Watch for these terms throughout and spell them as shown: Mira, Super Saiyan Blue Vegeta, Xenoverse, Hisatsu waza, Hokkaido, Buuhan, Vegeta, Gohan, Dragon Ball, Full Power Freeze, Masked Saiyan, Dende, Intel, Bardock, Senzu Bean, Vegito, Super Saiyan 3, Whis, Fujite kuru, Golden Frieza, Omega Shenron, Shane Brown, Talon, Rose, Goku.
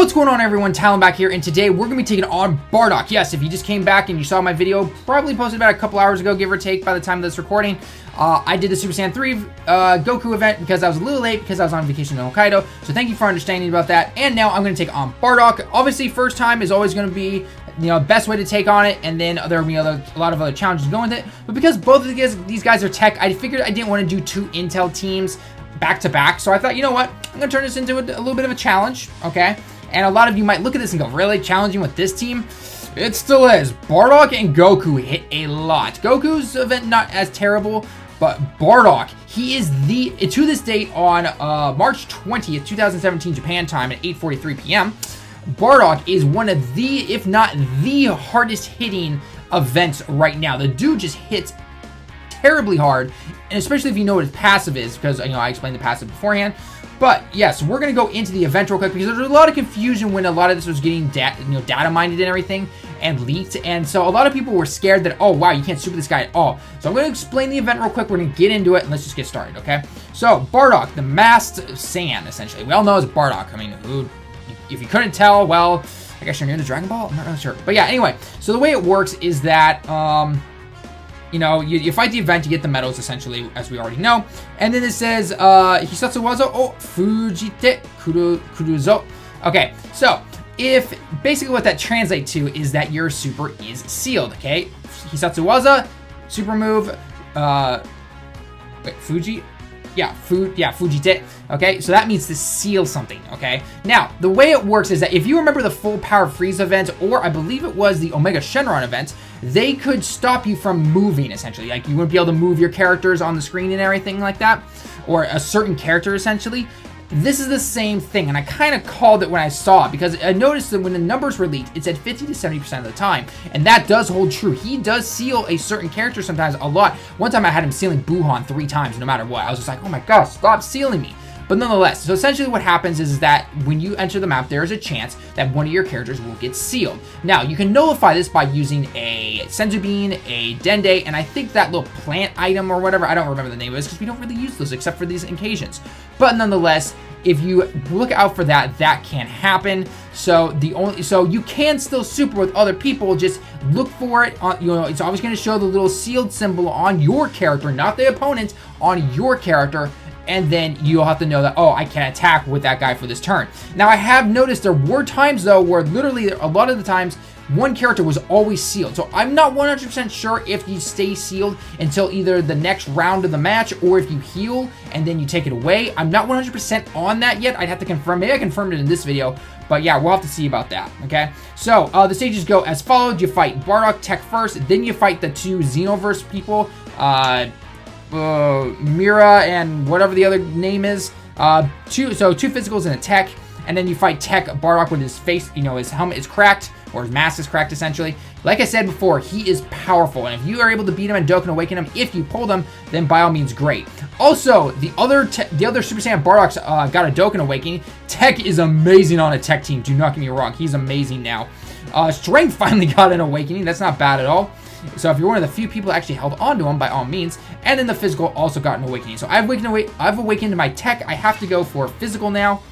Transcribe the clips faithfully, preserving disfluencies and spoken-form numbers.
What's going on, everyone? Talon back here, and today we're going to be taking on Bardock. Yes, if you just came back and you saw my video, probably posted about a couple hours ago, give or take, by the time of this recording. Uh, I did the Super Saiyan three uh, Goku event because I was a little late because I was on vacation in Hokkaido, so thank you for understanding about that. And now I'm going to take on Bardock. Obviously, first time is always going to be, you know, best way to take on it, and then there will be other, a lot of other challenges going with it. But because both of these, these guys are tech, I figured I didn't want to do two Intel teams back to back, so I thought, you know what, I'm going to turn this into a, a little bit of a challenge, okay? And a lot of you might look at this and go, really challenging with this team? It still is. Bardock and Goku hit a lot. Goku's event not as terrible, but Bardock, he is the, to this date on uh, March twentieth, two thousand seventeen Japan time at eight forty-three p m, Bardock is one of the, if not the hardest hitting events right now. The dude just hits terribly hard, and especially if you know what his passive is, because, you know, I explained the passive beforehand. But yes, we're going to go into the event real quick because there's a lot of confusion when a lot of this was getting da you know, data mined and everything and leaked. And so a lot of people were scared that, oh, wow, you can't super this guy at all. So I'm going to explain the event real quick. We're going to get into it and let's just get started, okay? So Bardock, the masked Saiyan, essentially. We all know it's Bardock. I mean, who, if you couldn't tell, well, I guess you're new to Dragon Ball? I'm not really sure. But yeah, anyway, so the way it works is that, um... you know, you, you fight the event, you get the medals, essentially, as we already know. And then it says, uh, Hisatsu waza o Fujite kuru. Okay, so, if, basically what that translates to is that your super is sealed, okay? Hisatsu waza, super move, uh, wait, Fuji? Yeah, fu yeah, Fujite, okay? So that means to seal something, okay? Now, the way it works is that if you remember the Full Power Freeze event, or I believe it was the Omega Shenron event, they could stop you from moving, essentially. Like, you wouldn't be able to move your characters on the screen and everything like that, or a certain character, essentially. This is the same thing, and I kind of called it when I saw it, because I noticed that when the numbers were leaked, it said fifty to seventy percent of the time, and that does hold true. He does seal a certain character sometimes a lot. One time I had him sealing Buuhan three times, no matter what. I was just like, oh my gosh, stop sealing me. But nonetheless, so essentially what happens is that when you enter the map, there is a chance that one of your characters will get sealed. Now, you can nullify this by using a Senzu Bean, a Dende, and I think that little plant item or whatever, I don't remember the name of this because we don't really use those except for these occasions. But nonetheless, if you look out for that, that can happen. So the only, so you can still super with other people, just look for it. On, you know, it's always going to show the little sealed symbol on your character, not the opponent, on your character. And then you'll have to know that, oh, I can't attack with that guy for this turn. Now, I have noticed there were times, though, where literally a lot of the times, one character was always sealed. So I'm not one hundred percent sure if you stay sealed until either the next round of the match or if you heal and then you take it away. I'm not one hundred percent on that yet. I'd have to confirm. Maybe I confirmed it in this video. But yeah, we'll have to see about that, okay? So uh, the stages go as follows. You fight Bardock Tech first. Then you fight the two Xenoverse people. Uh... Uh, Mira and whatever the other name is. Uh, two, so two physicals and a tech, and then you fight Tech Bardock with his face, you know, his helmet is cracked, or his mask is cracked, essentially. Like I said before, he is powerful, and if you are able to beat him and doke and awaken him, if you pull them, then by all means, great. Also, the other the other Super Saiyan Bardock's uh, got a doke and awakening. Tech is amazing on a Tech team. Do not get me wrong, he's amazing now. Uh, Strength finally got an awakening. That's not bad at all. So if you're one of the few people that actually held on to him, by all means. And then the physical also got an awakening. So I've awakened, away, I've awakened my Tech. I have to go for physical now.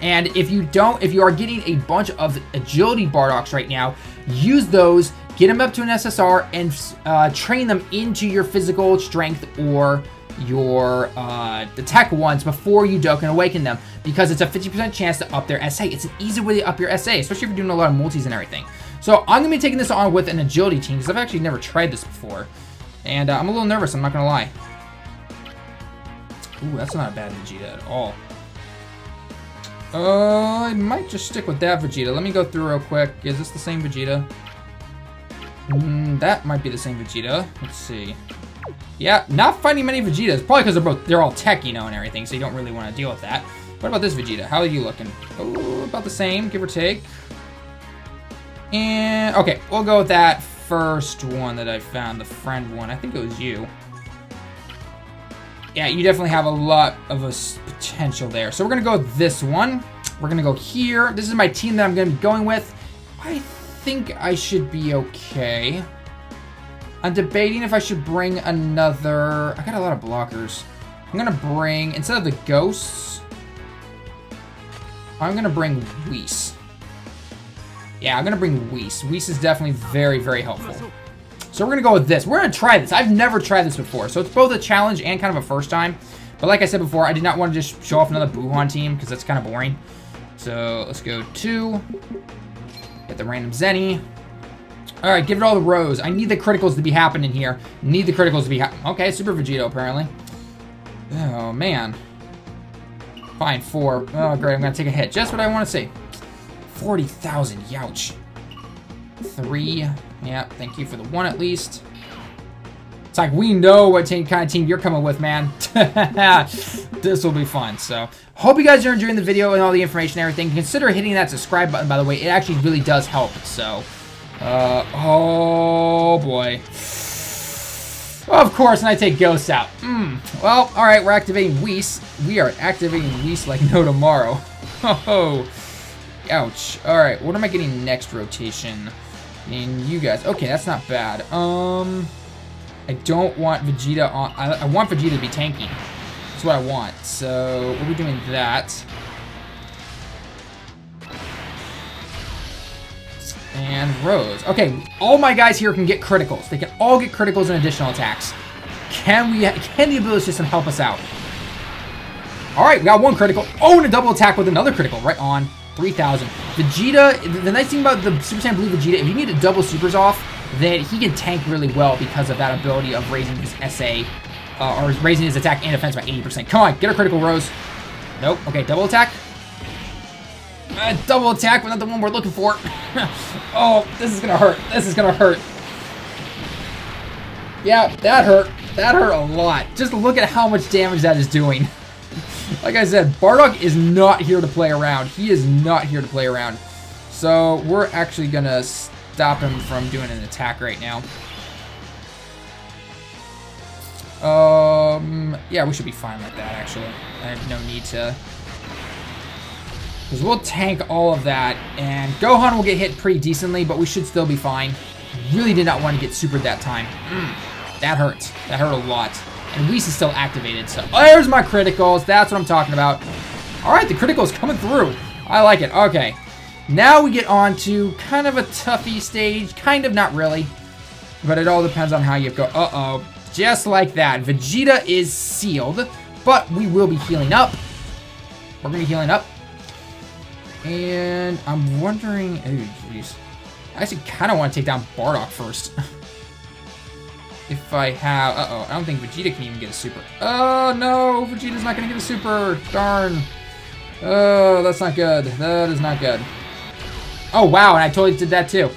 And if you don't, if you are getting a bunch of agility Bardocks right now, use those, get them up to an S S R, and uh, train them into your physical strength or your uh, the Tech ones before you doke and awaken them, because it's a fifty percent chance to up their S A. It's an easy way to up your S A, especially if you're doing a lot of multis and everything. So I'm going to be taking this on with an agility team because I've actually never tried this before. And uh, I'm a little nervous, I'm not going to lie. Ooh, that's not a bad Vegeta at all. Uh, I might just stick with that Vegeta. Let me go through real quick. Is this the same Vegeta? Mm, that might be the same Vegeta. Let's see. Yeah, not finding many Vegetas. Probably because they're both, they're all tech, you know, and everything, so you don't really want to deal with that. What about this Vegeta? How are you looking? Oh, about the same, give or take. And, okay, we'll go with that first one that I found, the friend one. I think it was you. Yeah, you definitely have a lot of a potential there. So we're going to go with this one. We're going to go here. This is my team that I'm going to be going with. I think I should be okay. I'm debating if I should bring another... I got a lot of blockers. I'm going to bring, instead of the ghosts... I'm gonna bring Whis. Yeah, I'm gonna bring Whis. Whis is definitely very, very helpful. So we're gonna go with this. We're gonna try this. I've never tried this before, so it's both a challenge and kind of a first time. But like I said before, I did not want to just show off another Buuhan team because that's kind of boring. So let's go two. Get the random Zenny. All right, give it all to Rose. I need the criticals to be happening here. Need the criticals to be happening. Okay, Super Vegito apparently. Oh man. Fine, four. Oh great, I'm gonna take a hit. Just what I want to see. Forty thousand. Youch. Three. Yeah, thank you for the one at least. It's like, we know what team, kind of team you're coming with, man. This will be fun. So, hope you guys are enjoying the video and all the information and everything. Consider hitting that subscribe button, by the way. It actually really does help. So, uh, oh, boy. Well, of course, and I take Ghosts out. Mm. Well, all right, we're activating Whis. We are activating Whis like no tomorrow. Oh, ouch. All right, what am I getting next rotation? And you guys. Okay, that's not bad. Um... I don't want Vegeta on. I, I want Vegeta to be tanky. That's what I want. So we'll be doing that. And Rose. Okay, all my guys here can get criticals. They can all get criticals and additional attacks. Can we? Can the ability system help us out? All right, we got one critical. Oh, and a double attack with another critical. Right on. three thousand. Vegeta. The nice thing about the Super Saiyan Blue Vegeta, if you need to double supers off, then he can tank really well because of that ability of raising his S A, uh, or raising his attack and defense by eighty percent. Come on, get a critical, Rose. Nope, okay, double attack. Uh, double attack, but not the one we're looking for. Oh, this is gonna hurt, this is gonna hurt. Yeah, that hurt, that hurt a lot. Just look at how much damage that is doing. Like I said, Bardock is not here to play around. He is not here to play around. So we're actually gonna stop him from doing an attack right now. Um, yeah, we should be fine like that, actually. I have no need to... Because we'll tank all of that, and Gohan will get hit pretty decently, but we should still be fine. Really did not want to get supered that time. Mm, that hurts. That hurt a lot. And Whis is still activated, so... Oh, there's my criticals. That's what I'm talking about. All right, the critical's coming through. I like it. Okay. Now we get on to kind of a toughy stage. Kind of, not really. But it all depends on how you go. Uh-oh. Just like that. Vegeta is sealed. But we will be healing up. We're going to be healing up. And I'm wondering... Oh, jeez. I actually kind of want to take down Bardock first. If I have... Uh-oh. I don't think Vegeta can even get a super. Oh, no. Vegeta's not going to get a super. Darn. Oh, that's not good. That is not good. Oh, wow, and I totally did that too.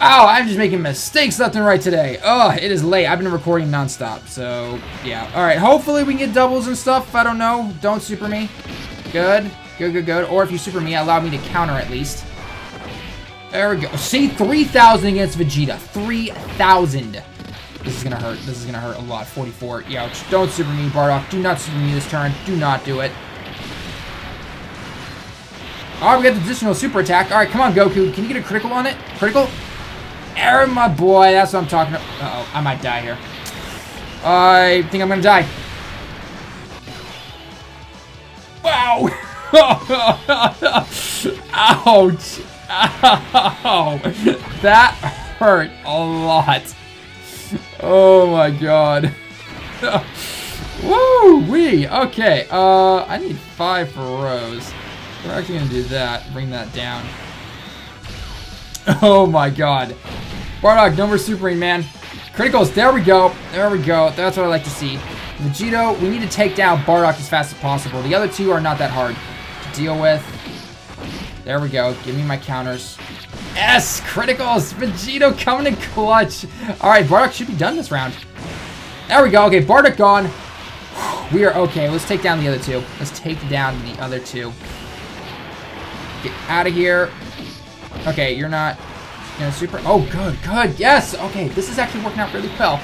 Oh, I'm just making mistakes left and right today. Oh, it is late. I've been recording nonstop, so yeah. All right, hopefully we can get doubles and stuff. I don't know. Don't super me. Good. Good, good, good. Or if you super me, allow me to counter at least. There we go. See, three thousand against Vegeta. three thousand. This is going to hurt. This is going to hurt a lot. forty-four. Youch. Don't super me, Bardock. Do not super me this turn. Do not do it. Alright, we got the additional super attack. Alright, come on, Goku. Can you get a critical on it? Critical? Error, my boy. That's what I'm talking about. Uh-oh. I might die here. I think I'm going to die. Wow. Ouch. Ow. That hurt a lot. Oh, my God. Woo-wee. Okay. Uh, I need five for Rose. We're actually going to do that. Bring that down. Oh, my God. Bardock, no more supering, man. Criticals. There we go. There we go. That's what I like to see. Vegito, we need to take down Bardock as fast as possible. The other two are not that hard to deal with. There we go. Give me my counters. Yes! Criticals! Vegito coming in clutch. All right, Bardock should be done this round. There we go. Okay, Bardock gone. We are okay. Let's take down the other two. Let's take down the other two. Get out of here. Okay, you're not gonna super. Oh, good, good. Yes. Okay, this is actually working out really well.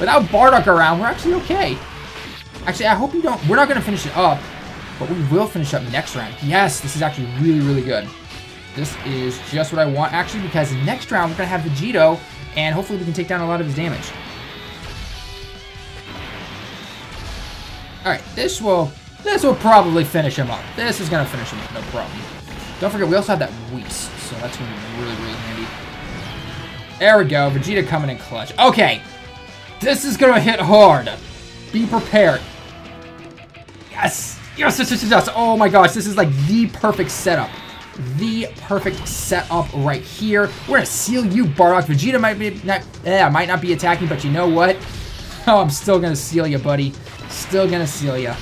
Without Bardock around, we're actually okay. Actually, I hope you don't. We're not gonna finish it up, but we will finish up next round. Yes, this is actually really, really good. This is just what I want, actually, because next round we're gonna have Vegito, and hopefully we can take down a lot of his damage. All right, this will This will probably finish him up. This is going to finish him up, no problem. Don't forget, we also have that Whis, so that's going to be really, really handy. There we go, Vegeta coming in clutch. Okay, this is going to hit hard. Be prepared. Yes! Yes, yes, yes, yes! Oh my gosh, this is like the perfect setup. The perfect setup right here. We're gonna seal you, Bardock. Vegeta might be not, yeah, might not be attacking, but you know what? Oh, I'm still gonna seal you, buddy. Still gonna seal you.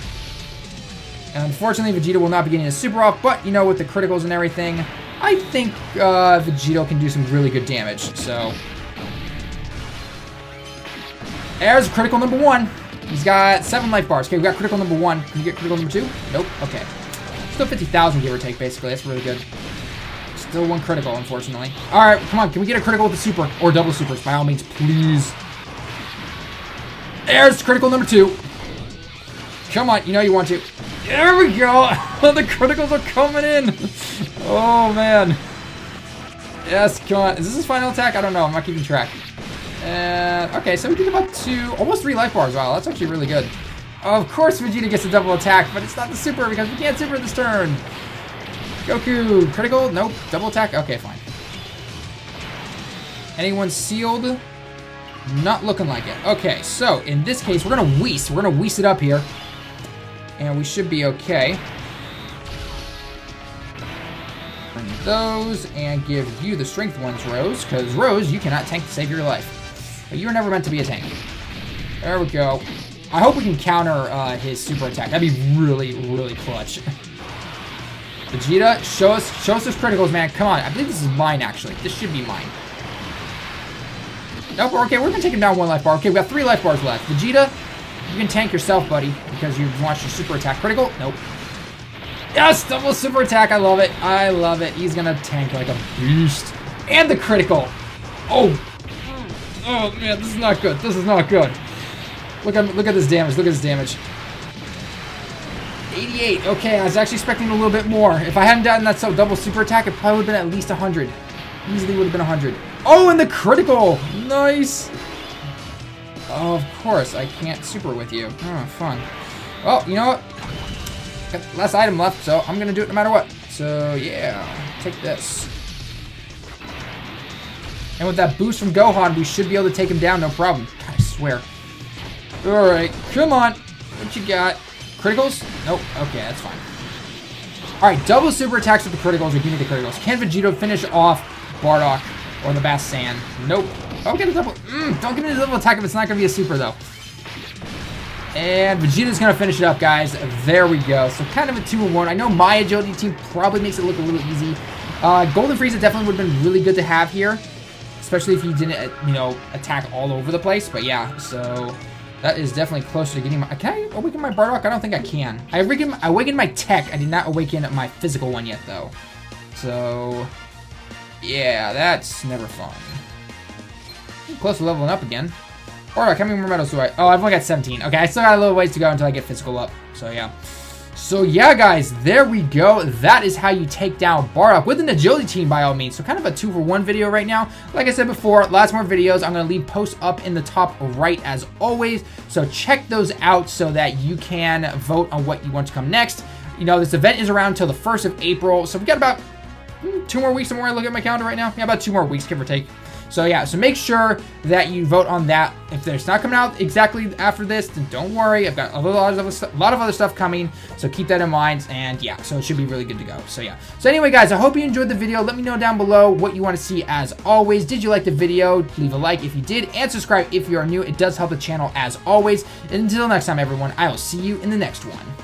And unfortunately, Vegeta will not be getting a super off, but you know, with the criticals and everything, I think uh, Vegito can do some really good damage. So, there's critical number one. He's got seven life bars. Okay, we got critical number one. Can you get critical number two? Nope. Okay. Still fifty thousand, give or take, basically. That's really good. Still one critical, unfortunately. All right, come on. Can we get a critical with a super or double supers? By all means, please. There's critical number two. Come on. You know you want to. There we go. The criticals are coming in. Oh, man. Yes, come on. Is this his final attack? I don't know. I'm not keeping track. And, okay, so we did about two, almost three life bars. Wow, that's actually really good. Of course Vegeta gets a double attack, but it's not the super because we can't super this turn. Goku, critical? Nope. Double attack? Okay, fine. Anyone sealed? Not looking like it. Okay, so in this case, we're going to Whis. We're going to Whis it up here. And we should be okay. Bring those and give you the strength ones, Rose, because Rose, you cannot tank to save your life. But you were never meant to be a tank. There we go. I hope we can counter uh, his super attack. That'd be really, really clutch. Vegeta, show us, show us those criticals, man. Come on. I believe this is mine, actually. This should be mine. Nope. Okay, we're gonna take him down one life bar. Okay, we got three life bars left. Vegeta, you can tank yourself, buddy, because you've launched your super attack. Critical? Nope. Yes, double super attack. I love it. I love it. He's gonna tank like a beast. And the critical. Oh. Oh, man, this is not good. This is not good. Look at look at this damage. Look at this damage. eighty-eight. Okay, I was actually expecting a little bit more. If I hadn't gotten that so double super attack, it probably would have been at least one hundred. Easily would have been one hundred. Oh, and the critical. Nice. Oh, of course, I can't super with you. Oh, fun. Well, you know what? Got less item left, so I'm going to do it no matter what. So, yeah. Take this. And with that boost from Gohan, we should be able to take him down, no problem. God, I swear. Alright, come on. What you got? Criticals? Nope. Okay, that's fine. Alright, double super attacks with the criticals. We do need the criticals. Can Vegito finish off Bardock or the Bass Sand? Nope. Oh, get a double. Mm, don't get a double attack if it's not going to be a super, though. And Vegeta's going to finish it up, guys. There we go. So, kind of a two and one. I know my agility team probably makes it look a little easy. Uh, Golden Frieza definitely would have been really good to have here. Especially if he didn't, you know, attack all over the place. But, yeah, so... that is definitely closer to getting my... Can I awaken my Bardock? I don't think I can. I awakened, I awakened my tech. I did not awaken my physical one yet, though. So, yeah, that's never fun. I'm close to leveling up again. Bardock, how many more medals do I... Oh, I've only got seventeen. Okay, I still got a little ways to go until I get physical up. So, yeah. So, yeah, guys, there we go. That is how you take down Bardock with an agility team, by all means. So, kind of a two-for-one video right now. Like I said before, lots more videos. I'm going to leave posts up in the top right, as always. So, check those out so that you can vote on what you want to come next. You know, this event is around until the first of April. So, we've got about two more weeks. I'm going to look at my calendar right now. Yeah, about two more weeks, give or take. So, yeah, so make sure that you vote on that. If it's not coming out exactly after this, then don't worry. I've got a lot of, a lot of other stuff coming, so keep that in mind. And, yeah, so it should be really good to go. So, yeah. So, anyway, guys, I hope you enjoyed the video. Let me know down below what you want to see, as always. Did you like the video? Leave a like if you did, and subscribe if you are new. It does help the channel, as always. And until next time, everyone, I will see you in the next one.